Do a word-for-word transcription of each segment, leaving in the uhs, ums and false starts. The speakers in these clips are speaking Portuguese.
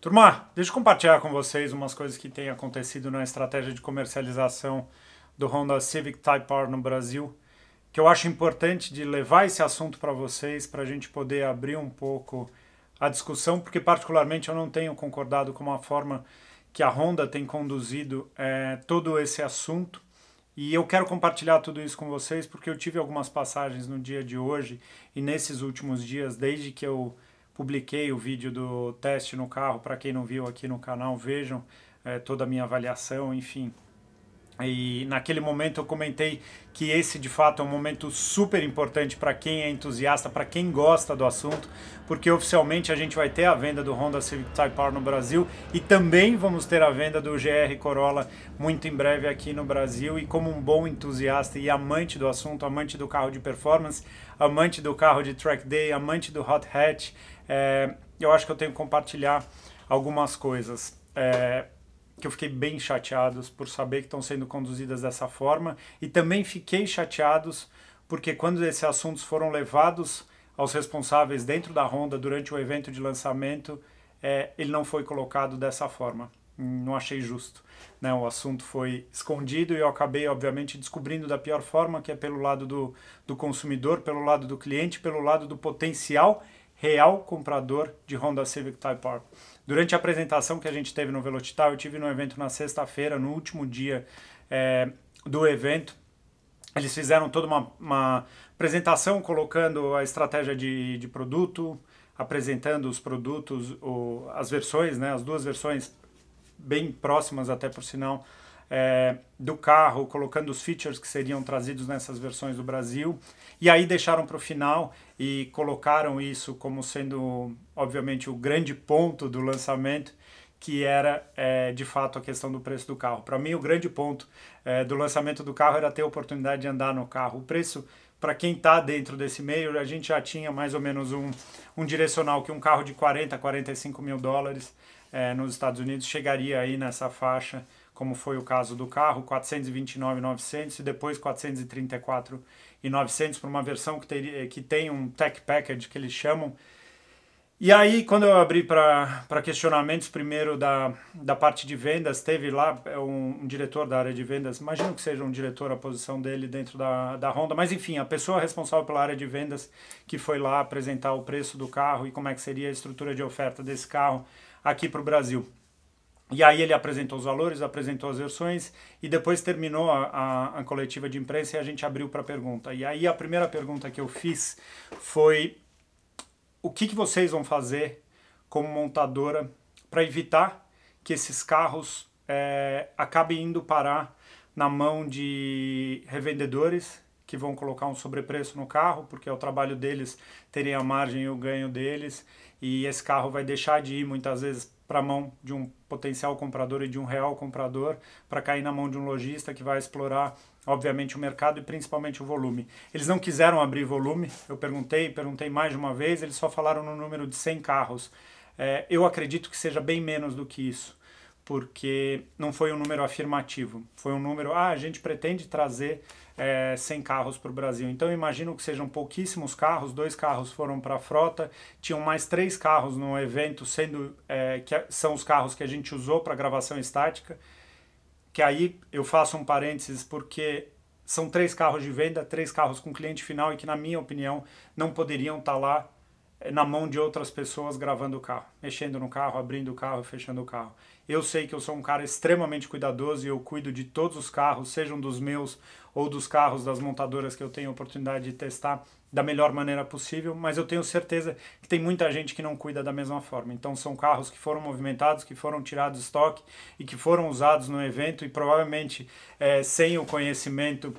Turma, deixa eu compartilhar com vocês umas coisas que têm acontecido na estratégia de comercialização do Honda Civic Type R no Brasil, que eu acho importante de levar esse assunto para vocês, para a gente poder abrir um pouco a discussão, porque particularmente eu não tenho concordado com a forma que a Honda tem conduzido é, todo esse assunto, e eu quero compartilhar tudo isso com vocês, porque eu tive algumas passagens no dia de hoje e nesses últimos dias, desde que eu publiquei o vídeo do teste no carro. Para quem não viu aqui no canal, vejam é, toda a minha avaliação, enfim. E naquele momento eu comentei que esse de fato é um momento super importante para quem é entusiasta, para quem gosta do assunto, porque oficialmente a gente vai ter a venda do Honda Civic Type R no Brasil e também vamos ter a venda do G R Corolla muito em breve aqui no Brasil. E como um bom entusiasta e amante do assunto, amante do carro de performance, amante do carro de track day, amante do hot hatch, É, eu acho que eu tenho que compartilhar algumas coisas é, que eu fiquei bem chateados por saber que estão sendo conduzidas dessa forma, e também fiquei chateados porque quando esses assuntos foram levados aos responsáveis dentro da Honda durante o evento de lançamento, é, ele não foi colocado dessa forma. Não achei justo, né? O assunto foi escondido e eu acabei, obviamente, descobrindo da pior forma, que é pelo lado do, do consumidor, pelo lado do cliente, pelo lado do potencial real comprador de Honda Civic Type R. Durante a apresentação que a gente teve no Velocital, eu tive no evento na sexta-feira, no último dia é, do evento, eles fizeram toda uma, uma apresentação colocando a estratégia de, de produto, apresentando os produtos, o, as versões, né, as duas versões bem próximas até, por sinal, É, do carro, colocando os features que seriam trazidos nessas versões do Brasil, e aí deixaram para o final e colocaram isso como sendo, obviamente, o grande ponto do lançamento, que era, é, de fato, a questão do preço do carro. Para mim, o grande ponto é, do lançamento do carro era ter a oportunidade de andar no carro. O preço, para quem está dentro desse meio, a gente já tinha mais ou menos um, um direcional que um carro de quarenta, quarenta e cinco mil dólares é, nos Estados Unidos chegaria aí nessa faixa, como foi o caso do carro, quatrocentos e vinte e nove mil e novecentos e depois quatrocentos e trinta e quatro mil e novecentos para uma versão que, teria, que tem um tech package que eles chamam. E aí, quando eu abri para questionamentos, primeiro da, da parte de vendas, teve lá um, um diretor da área de vendas, imagino que seja um diretor a posição dele dentro da, da Honda, mas enfim, a pessoa responsável pela área de vendas que foi lá apresentar o preço do carro e como é que seria a estrutura de oferta desse carro aqui para o Brasil. E aí ele apresentou os valores, apresentou as versões e depois terminou a, a, a coletiva de imprensa e a gente abriu para a pergunta. E aí a primeira pergunta que eu fiz foi: o que, que vocês vão fazer como montadora para evitar que esses carros é, acabem indo parar na mão de revendedores que vão colocar um sobrepreço no carro, porque é o trabalho deles terem a margem e o ganho deles, e esse carro vai deixar de ir muitas vezes para a mão de um potencial comprador e de um real comprador, para cair na mão de um lojista que vai explorar, obviamente, o mercado e principalmente o volume. Eles não quiseram abrir volume, eu perguntei, perguntei mais de uma vez, eles só falaram no número de cem carros. É, eu acredito que seja bem menos do que isso, porque não foi um número afirmativo, foi um número, ah, a gente pretende trazer é, cem carros para o Brasil. Então eu imagino que sejam pouquíssimos carros, dois carros foram para a frota, tinham mais três carros no evento, sendo é, que são os carros que a gente usou para gravação estática, que aí eu faço um parênteses, porque são três carros de venda, três carros com cliente final e que, na minha opinião, não poderiam estar lá na mão de outras pessoas gravando o carro, mexendo no carro, abrindo o carro, fechando o carro. Eu sei que eu sou um cara extremamente cuidadoso e eu cuido de todos os carros, sejam dos meus ou dos carros das montadoras que eu tenho a oportunidade de testar, da melhor maneira possível, mas eu tenho certeza que tem muita gente que não cuida da mesma forma. Então são carros que foram movimentados, que foram tirados de estoque e que foram usados no evento e provavelmente é, sem o conhecimento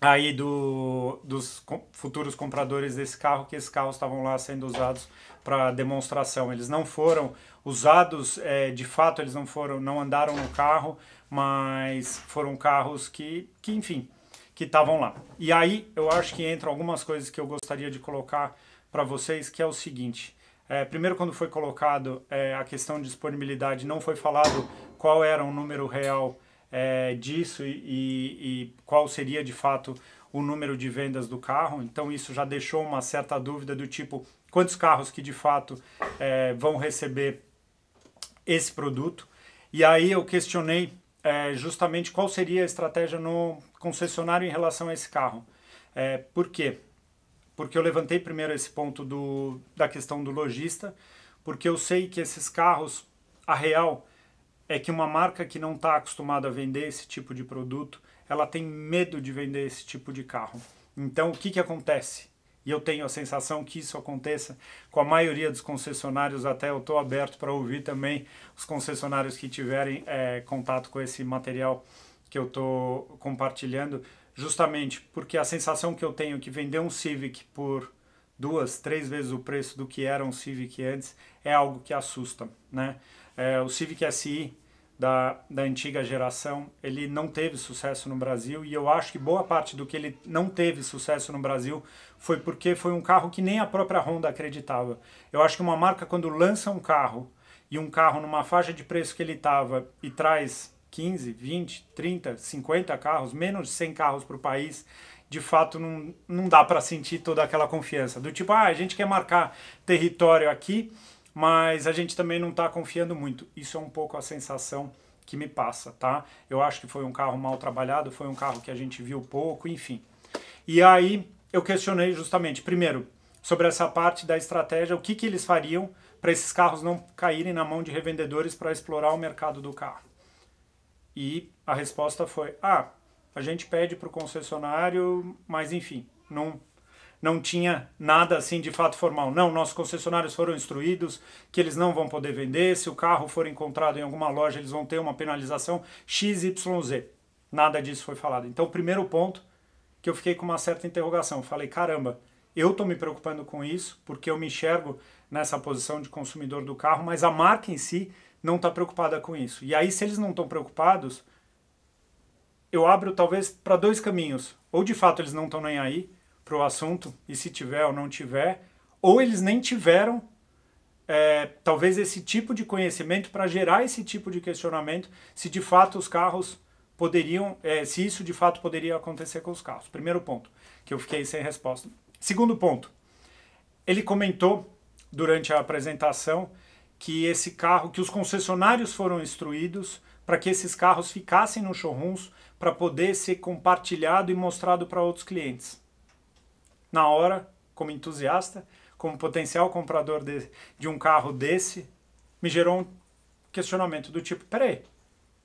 aí do, dos futuros compradores desse carro, que esses carros estavam lá sendo usados para demonstração. Eles não foram usados, é, de fato, eles não foram, não andaram no carro, mas foram carros que, que enfim, que estavam lá. E aí eu acho que entram algumas coisas que eu gostaria de colocar para vocês, que é o seguinte. É, primeiro, quando foi colocado é, a questão de disponibilidade, não foi falado qual era o número real É, disso e, e, e qual seria de fato o número de vendas do carro. Então isso já deixou uma certa dúvida do tipo, quantos carros que de fato é, vão receber esse produto. E aí eu questionei é, justamente qual seria a estratégia no concessionário em relação a esse carro. É, por quê? Porque eu levantei primeiro esse ponto do, da questão do lojista, porque eu sei que esses carros, a real é que uma marca que não está acostumada a vender esse tipo de produto, ela tem medo de vender esse tipo de carro. Então o que, que acontece? E eu tenho a sensação que isso aconteça com a maioria dos concessionários, até eu estou aberto para ouvir também os concessionários que tiverem é, contato com esse material que eu estou compartilhando, justamente porque a sensação que eu tenho que vender um Civic por duas, três vezes o preço do que era um Civic antes é algo que assusta, né? É, o Civic S I da, da antiga geração, ele não teve sucesso no Brasil, e eu acho que boa parte do que ele não teve sucesso no Brasil foi porque foi um carro que nem a própria Honda acreditava. Eu acho que uma marca, quando lança um carro, e um carro numa faixa de preço que ele estava, e traz quinze, vinte, trinta, cinquenta carros, menos de cem carros para o país, de fato não, não dá para sentir toda aquela confiança. Do tipo, ah, a gente quer marcar território aqui, mas a gente também não está confiando muito. Isso é um pouco a sensação que me passa, tá? Eu acho que foi um carro mal trabalhado, foi um carro que a gente viu pouco, enfim. E aí eu questionei justamente, primeiro, sobre essa parte da estratégia, o que, que eles fariam para esses carros não caírem na mão de revendedores para explorar o mercado do carro. E a resposta foi, ah, a gente pede para o concessionário, mas enfim, não... não tinha nada assim de fato formal. Não, nossos concessionários foram instruídos que eles não vão poder vender, se o carro for encontrado em alguma loja eles vão ter uma penalização X Y Z. Nada disso foi falado. Então o primeiro ponto que eu fiquei com uma certa interrogação, falei, caramba, eu estou me preocupando com isso porque eu me enxergo nessa posição de consumidor do carro, mas a marca em si não está preocupada com isso. E aí se eles não estão preocupados, eu abro talvez para dois caminhos, ou de fato eles não estão nem aí, para o assunto, e se tiver ou não tiver, ou eles nem tiveram é, talvez esse tipo de conhecimento para gerar esse tipo de questionamento, se de fato os carros poderiam, é, se isso de fato poderia acontecer com os carros. Primeiro ponto, que eu fiquei sem resposta. Segundo ponto, ele comentou durante a apresentação que esse carro, que os concessionários foram instruídos para que esses carros ficassem nos showrooms para poder ser compartilhado e mostrado para outros clientes. Na hora, como entusiasta, como potencial comprador de, de um carro desse, me gerou um questionamento do tipo, peraí,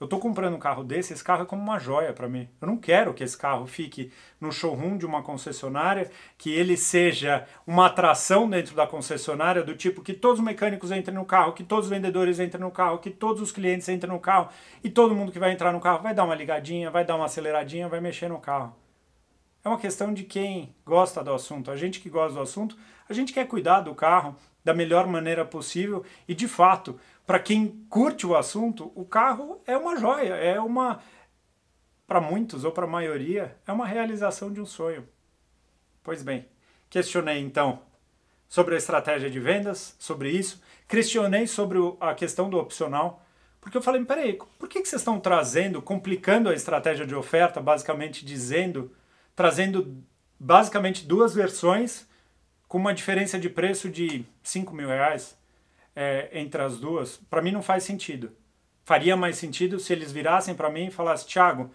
eu estou comprando um carro desse, esse carro é como uma joia para mim. Eu não quero que esse carro fique no showroom de uma concessionária, que ele seja uma atração dentro da concessionária, do tipo que todos os mecânicos entrem no carro, que todos os vendedores entrem no carro, que todos os clientes entrem no carro, e todo mundo que vai entrar no carro vai dar uma ligadinha, vai dar uma aceleradinha, vai mexer no carro. É uma questão de quem gosta do assunto. A gente que gosta do assunto, a gente quer cuidar do carro da melhor maneira possível. E, de fato, para quem curte o assunto, o carro é uma joia. É uma, para muitos ou para a maioria, é uma realização de um sonho. Pois bem, questionei, então, sobre a estratégia de vendas, sobre isso. Questionei sobre a questão do opcional. Porque eu falei, peraí, por que vocês estão trazendo, complicando a estratégia de oferta, basicamente dizendo... trazendo basicamente duas versões com uma diferença de preço de cinco mil reais é, entre as duas? Para mim não faz sentido. Faria mais sentido se eles virassem para mim e falassem, Thiago, o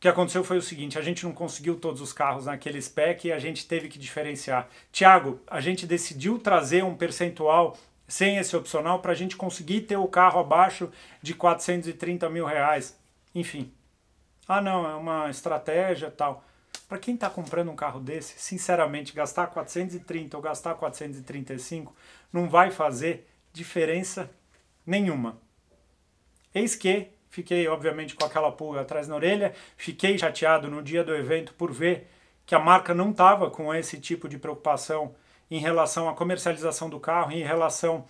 que aconteceu foi o seguinte, a gente não conseguiu todos os carros naquele spec e a gente teve que diferenciar. Thiago, a gente decidiu trazer um percentual sem esse opcional para a gente conseguir ter o carro abaixo de quatrocentos e trinta mil reais. Enfim. Ah não, é uma estratégia e tal. Para quem está comprando um carro desse, sinceramente, gastar quatrocentos e trinta ou gastar quatrocentos e trinta e cinco não vai fazer diferença nenhuma. Eis que fiquei, obviamente, com aquela pulga atrás na orelha, fiquei chateado no dia do evento por ver que a marca não estava com esse tipo de preocupação em relação à comercialização do carro, em relação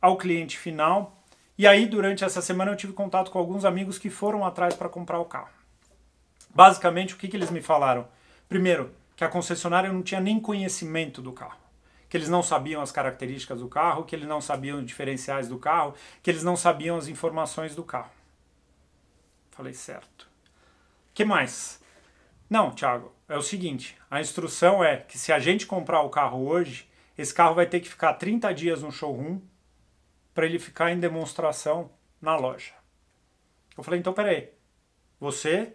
ao cliente final. E aí, durante essa semana, eu tive contato com alguns amigos que foram atrás para comprar o carro. Basicamente, o que, que eles me falaram? Primeiro, que a concessionária não tinha nem conhecimento do carro. Que eles não sabiam as características do carro, que eles não sabiam os diferenciais do carro, que eles não sabiam as informações do carro. Falei, certo. O que mais? Não, Thiago, é o seguinte, a instrução é que se a gente comprar o carro hoje, esse carro vai ter que ficar trinta dias no showroom para ele ficar em demonstração na loja. Eu falei, então peraí, você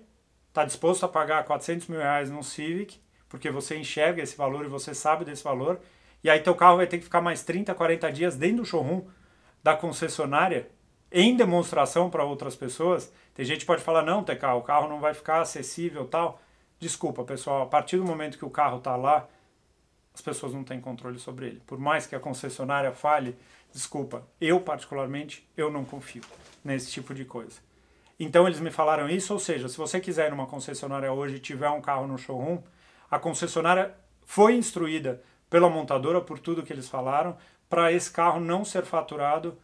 está disposto a pagar quatrocentos mil reais num Civic, porque você enxerga esse valor e você sabe desse valor, e aí teu carro vai ter que ficar mais trinta, quarenta dias dentro do showroom da concessionária, em demonstração para outras pessoas? Tem gente que pode falar, não, T K, o carro não vai ficar acessível e tal. Desculpa, pessoal, a partir do momento que o carro está lá, as pessoas não têm controle sobre ele. Por mais que a concessionária fale, desculpa, eu particularmente, eu não confio nesse tipo de coisa. Então eles me falaram isso, ou seja, se você quiser ir numa concessionária hoje e tiver um carro no showroom, a concessionária foi instruída pela montadora, por tudo que eles falaram, para esse carro não ser faturado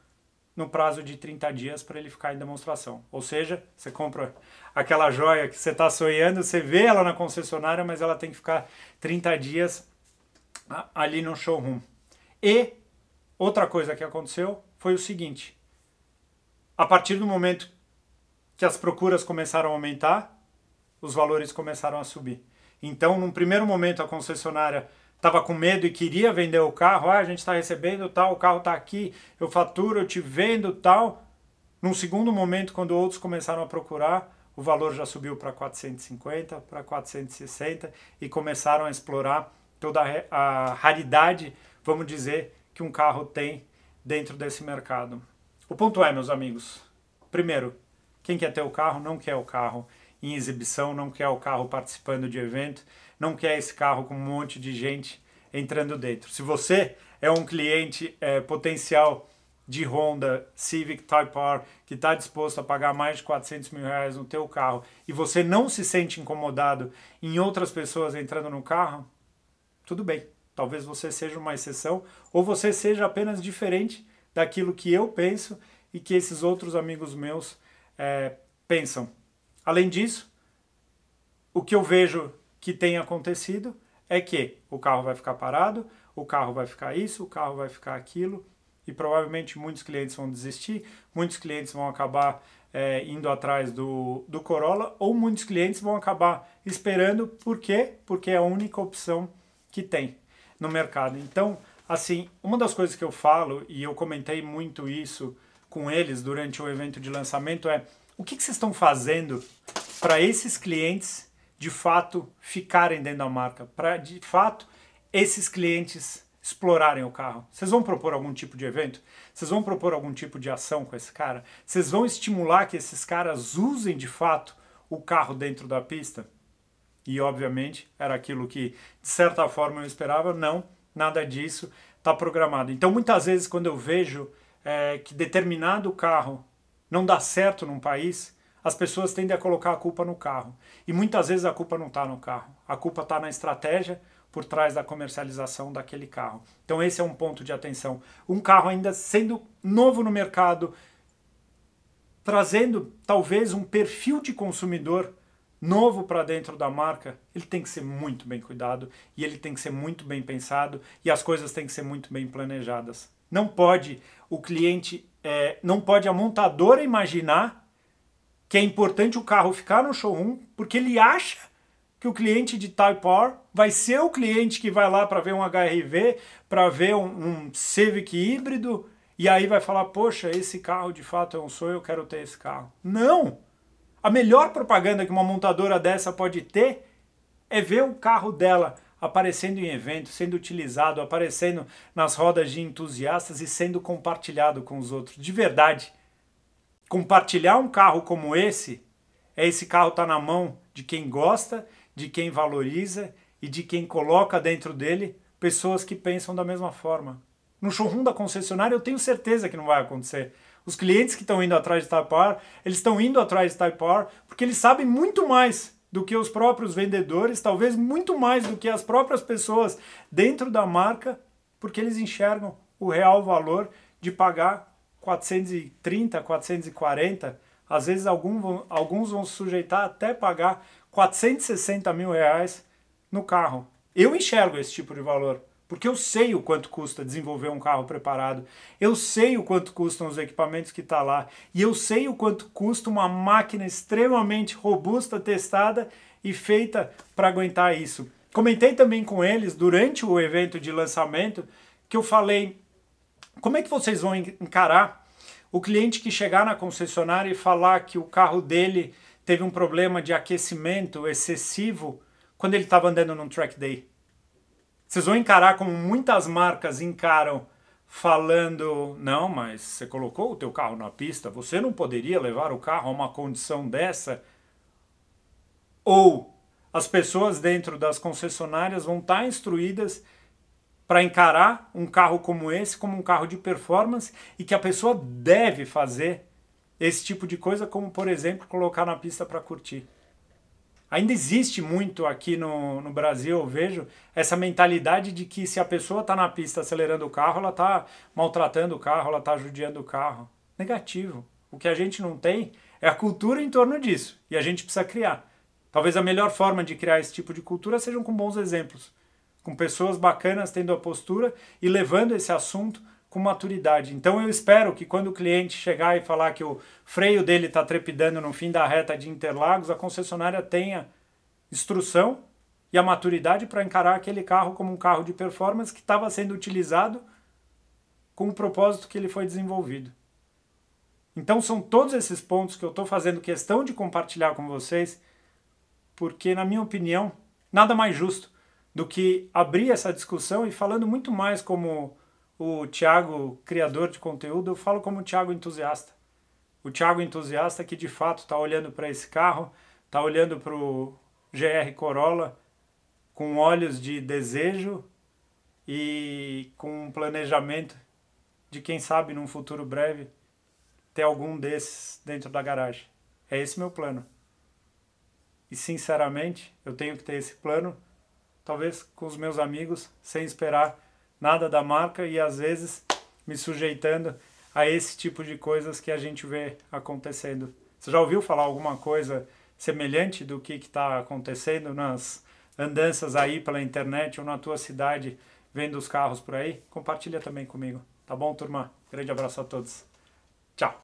no prazo de trinta dias para ele ficar em demonstração. Ou seja, você compra aquela joia que você está sonhando, você vê ela na concessionária, mas ela tem que ficar trinta dias ali no showroom. E outra coisa que aconteceu foi o seguinte, a partir do momento que as procuras começaram a aumentar, os valores começaram a subir. Então, num primeiro momento, a concessionária estava com medo e queria vender o carro. Ah, a gente está recebendo tal, o carro está aqui, eu faturo, eu te vendo tal. Num segundo momento, quando outros começaram a procurar, o valor já subiu para quatrocentos e cinquenta, para quatrocentos e sessenta e começaram a explorar toda a raridade, vamos dizer, que um carro tem dentro desse mercado. O ponto é, meus amigos, primeiro, quem quer ter o carro não quer o carro em exibição, não quer o carro participando de evento, não quer esse carro com um monte de gente entrando dentro. Se você é um cliente é, potencial de Honda Civic Type R que está disposto a pagar mais de quatrocentos mil reais no teu carro e você não se sente incomodado em outras pessoas entrando no carro, tudo bem. Talvez você seja uma exceção ou você seja apenas diferente daquilo que eu penso e que esses outros amigos meus É, pensam. Além disso, o que eu vejo que tem acontecido é que o carro vai ficar parado, o carro vai ficar isso, o carro vai ficar aquilo, e provavelmente muitos clientes vão desistir, muitos clientes vão acabar é, indo atrás do, do Corolla, ou muitos clientes vão acabar esperando. Por quê? Porque é a única opção que tem no mercado. Então, assim, uma das coisas que eu falo, e eu comentei muito isso com eles durante o evento de lançamento, é o que, que vocês estão fazendo para esses clientes de fato ficarem dentro da marca, para de fato esses clientes explorarem o carro. Vocês vão propor algum tipo de evento? Vocês vão propor algum tipo de ação com esse cara? Vocês vão estimular que esses caras usem de fato o carro dentro da pista? E obviamente era aquilo que de certa forma eu esperava, não, nada disso está programado. Então muitas vezes quando eu vejo É, que determinado carro não dá certo num país, as pessoas tendem a colocar a culpa no carro. E muitas vezes a culpa não está no carro, a culpa está na estratégia por trás da comercialização daquele carro. Então esse é um ponto de atenção. Um carro ainda sendo novo no mercado, trazendo talvez um perfil de consumidor novo para dentro da marca, ele tem que ser muito bem cuidado, e ele tem que ser muito bem pensado, e as coisas têm que ser muito bem planejadas. Não pode o cliente, é, não pode a montadora imaginar que é importante o carro ficar no showroom porque ele acha que o cliente de Type R vai ser o cliente que vai lá para ver um H R V, para ver um, um Civic híbrido, e aí vai falar, poxa, esse carro de fato é um sonho, eu quero ter esse carro. Não! A melhor propaganda que uma montadora dessa pode ter é ver o carro dela aparecendo em eventos, sendo utilizado, aparecendo nas rodas de entusiastas e sendo compartilhado com os outros. De verdade, compartilhar um carro como esse, é esse carro tá na mão de quem gosta, de quem valoriza e de quem coloca dentro dele pessoas que pensam da mesma forma. No showroom da concessionária eu tenho certeza que não vai acontecer. Os clientes que estão indo atrás de Type R, eles estão indo atrás de Type R porque eles sabem muito mais do que os próprios vendedores, talvez muito mais do que as próprias pessoas dentro da marca, porque eles enxergam o real valor de pagar quatrocentos e trinta, quatrocentos e quarenta, às vezes alguns vão, alguns vão se sujeitar até pagar quatrocentos e sessenta mil reais no carro. Eu enxergo esse tipo de valor, porque eu sei o quanto custa desenvolver um carro preparado, eu sei o quanto custam os equipamentos que tá lá, e eu sei o quanto custa uma máquina extremamente robusta, testada e feita para aguentar isso. Comentei também com eles durante o evento de lançamento que eu falei, Como é que vocês vão encarar o cliente que chegar na concessionária e falar que o carro dele teve um problema de aquecimento excessivo quando ele estava andando num track day? Vocês vão encarar como muitas marcas encaram, falando, não, mas você colocou o teu carro na pista, você não poderia levar o carro a uma condição dessa? Ou as pessoas dentro das concessionárias vão estar instruídas para encarar um carro como esse como um carro de performance e que a pessoa deve fazer esse tipo de coisa, como, por exemplo, colocar na pista para curtir. Ainda existe muito aqui no, no Brasil, eu vejo, essa mentalidade de que se a pessoa está na pista acelerando o carro, ela está maltratando o carro, ela está judiando o carro. Negativo. O que a gente não tem é a cultura em torno disso. E a gente precisa criar. Talvez a melhor forma de criar esse tipo de cultura sejam com bons exemplos. Com pessoas bacanas tendo a postura e levando esse assunto com maturidade. Então eu espero que quando o cliente chegar e falar que o freio dele está trepidando no fim da reta de Interlagos, a concessionária tenha instrução e a maturidade para encarar aquele carro como um carro de performance que estava sendo utilizado com o propósito que ele foi desenvolvido. Então são todos esses pontos que eu estou fazendo questão de compartilhar com vocês, porque na minha opinião, nada mais justo do que abrir essa discussão e falando muito mais como o Thiago, criador de conteúdo, eu falo como o Thiago entusiasta. O Thiago entusiasta que de fato está olhando para esse carro, está olhando para o G R Corolla com olhos de desejo e com um planejamento de, quem sabe, num futuro breve, ter algum desses dentro da garagem. É esse meu plano. E sinceramente, eu tenho que ter esse plano, talvez com os meus amigos, sem esperar nada da marca e às vezes me sujeitando a esse tipo de coisas que a gente vê acontecendo. Você já ouviu falar alguma coisa semelhante do que está acontecendo nas andanças aí pela internet ou na tua cidade vendo os carros por aí? Compartilha também comigo, tá bom, turma? Grande abraço a todos.